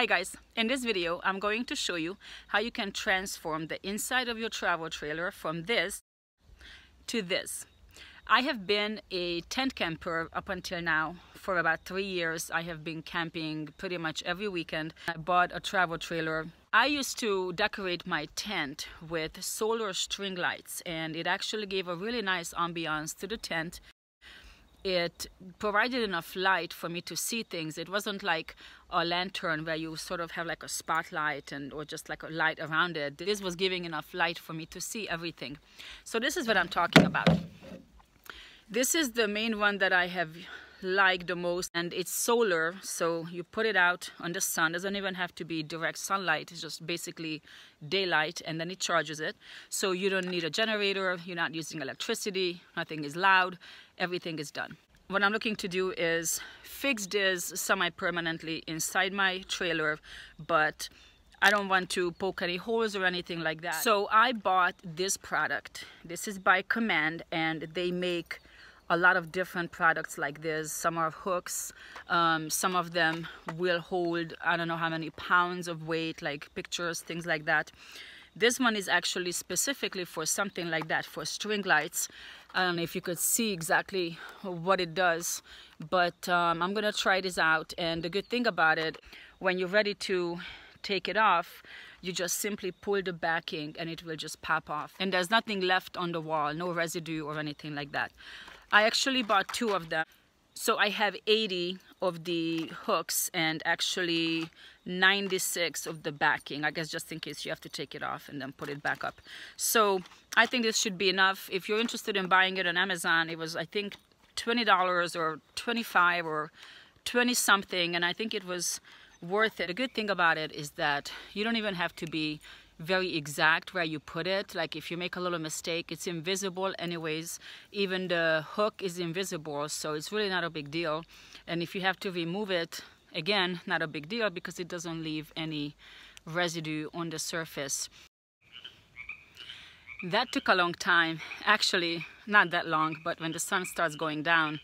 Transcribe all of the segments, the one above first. Hi guys, in this video I'm going to show you how you can transform the inside of your travel trailer from this to this. I have been a tent camper up until now. For about 3 years I have been camping pretty much every weekend. I bought a travel trailer. I used to decorate my tent with solar string lights, and it actually gave a really nice ambiance to the tent. It provided enough light for me to see things. It wasn't like a lantern where you sort of have like a spotlight or just like a light around it. This was giving enough light for me to see everything. So this is what I'm talking about. This is the main one that I have liked the most, and it's solar, so you put it out on the sun. It doesn't even have to be direct sunlight, it's just basically daylight, and then it charges it. So you don't need a generator, you're not using electricity, nothing is loud, everything is done. What I'm looking to do is fix this semi-permanently inside my trailer, but I don't want to poke any holes or anything like that. So I bought this product. This is by 3M Command, and they make a lot of different products like this. Some are hooks, some of them will hold I don't know how many pounds of weight, like pictures, things like that. This one is actually specifically for something like that, for string lights. I don't know if you could see exactly what it does, but I'm gonna try this out. And the good thing about it, when you're ready to take it off, you just simply pull the backing and it will just pop off, and there's nothing left on the wall, no residue or anything like that. I actually bought 2 of them, so I have 80 of the hooks and actually 96 of the backing, I guess, just in case you have to take it off and then put it back up. So I think this should be enough. If you're interested in buying it on Amazon, it was I think $20 or $25 or 20 something, and I think it was worth it. The good thing about it is that you don't even have to be very exact where you put it. Like if you make a little mistake, it's invisible anyways. Even the hook is invisible, so it's really not a big deal. And if you have to remove it, again, not a big deal because it doesn't leave any residue on the surface. That took a long time. Actually, not that long, but when the sun starts going down,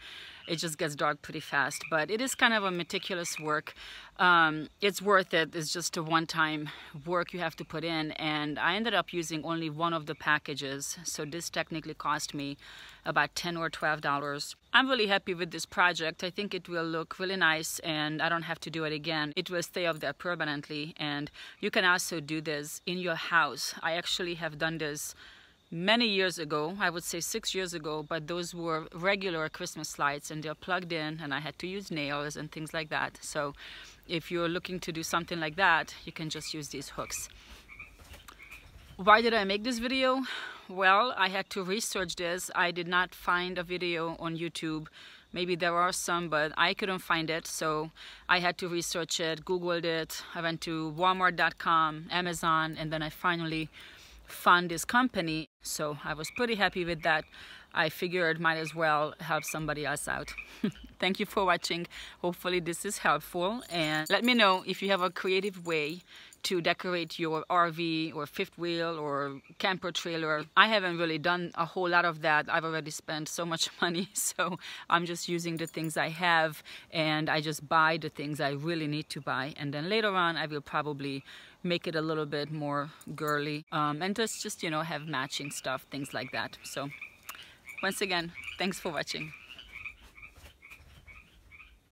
it just gets dark pretty fast. But it is kind of a meticulous work. It's worth it. It's just a one-time work you have to put in, and I ended up using only one of the packages, so this technically cost me about $10 or $12. I'm really happy with this project. I think it will look really nice, and I don't have to do it again. It will stay up there permanently, and you can also do this in your house. I actually have done this many years ago, I would say 6 years ago, but those were regular Christmas lights and they're plugged in, and I had to use nails and things like that. So if you're looking to do something like that, you can just use these hooks. Why did I make this video? Well, I had to research this. I did not find a video on YouTube. Maybe there are some, but I couldn't find it, so I had to research it, Googled it. I went to Walmart.com, Amazon, and then I finally found this company, so I was pretty happy with that. I figured might as well help somebody else out. Thank you for watching. Hopefully this is helpful, and let me know if you have a creative way to decorate your RV or fifth wheel or camper trailer. I haven't really done a whole lot of that. I've already spent so much money, so I'm just using the things I have, and I just buy the things I really need to buy, and then later on I will probably make it a little bit more girly and just have matching stuff, things like that. So once again, thanks for watching.